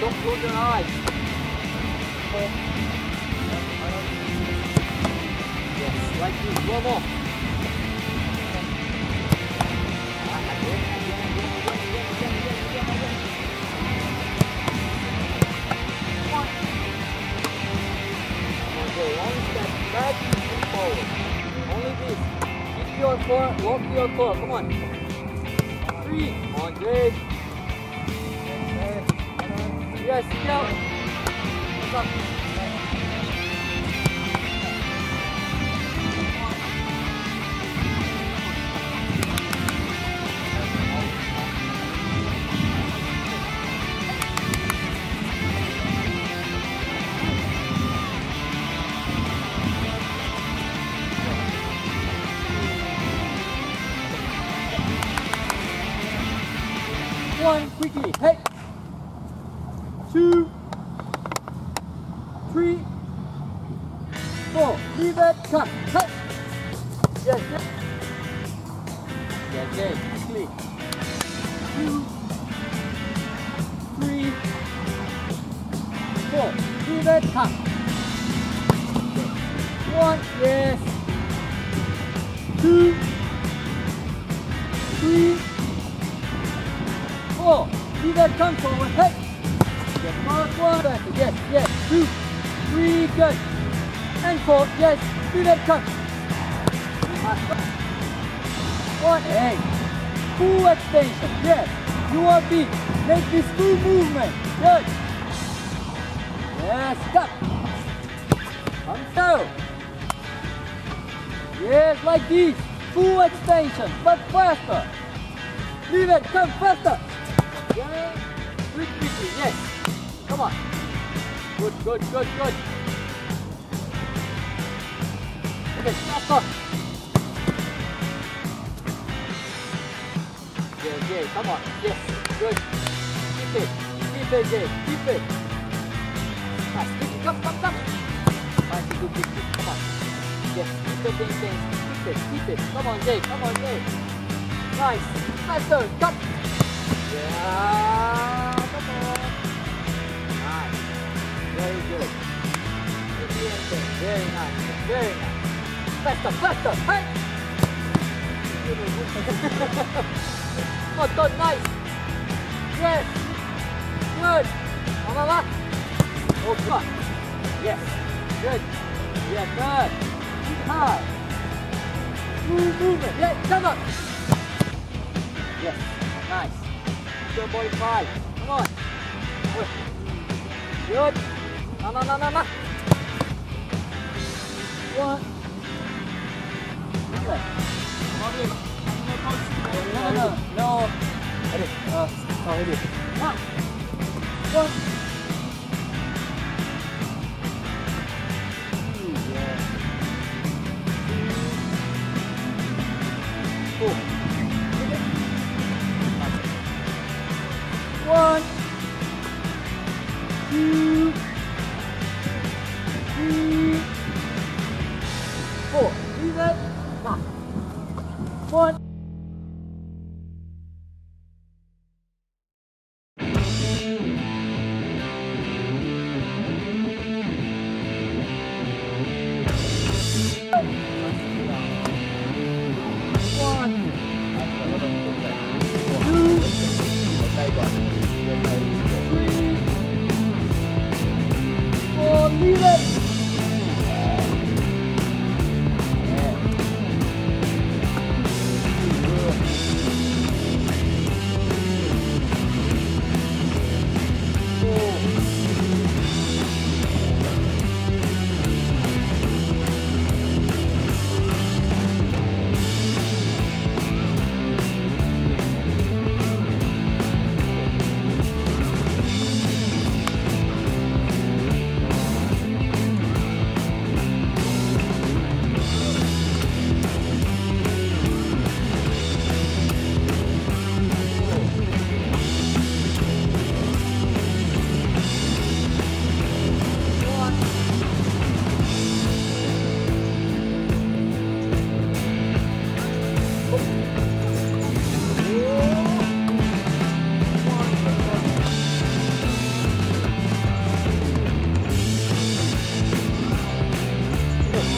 Don't close your eyes. Yes, like this. One more. One. Okay, one step back and forward. Only this. Keep your core, lock your core. Come on. 300. Yes, go. One, quickly, hey. 2, 3, 4, leave it, cut, cut. Yes, yes. Yes, yes, quickly. 2, 3, 4, leave it, cut. Yes. 1, yes. 2, 3, 4, leave it, come forward, hey. Yes, mark one, yes, yes, 2, 3, good. And 4, yes, do that cut. 1, hey, full extension, yes, you are big. Make this full movement, yes. Yes, stop. And down. Yes, like this. Full extension, but faster. Leave it, come faster. Yes, quickly, yes. Come on. Good, good, good, good. Okay, faster. Yes, yes, come on. Yes, good. Keep it, keep it, yes, keep it. Nice, quickly, come, come, come. Nice, good, good, good, come on. Yes, keep it, yes. Keep it, keep it. Come on, Jay. Come on, Jay. Nice. Faster. Cut. Yeah. Come on. Nice. Very good. Very nice. Very nice. Faster. Faster. Hey. Oh, God. Nice. Yes. Good. Come on, back. Oh, God. Yes. Good. Yeah, good. Keep high. Move, movement, yeah, come on. Yes, nice. 2.5, come on. Good. Good. No, no, no, no, no. One. Okay. No, no, no, no. Ready. Ready. One. One.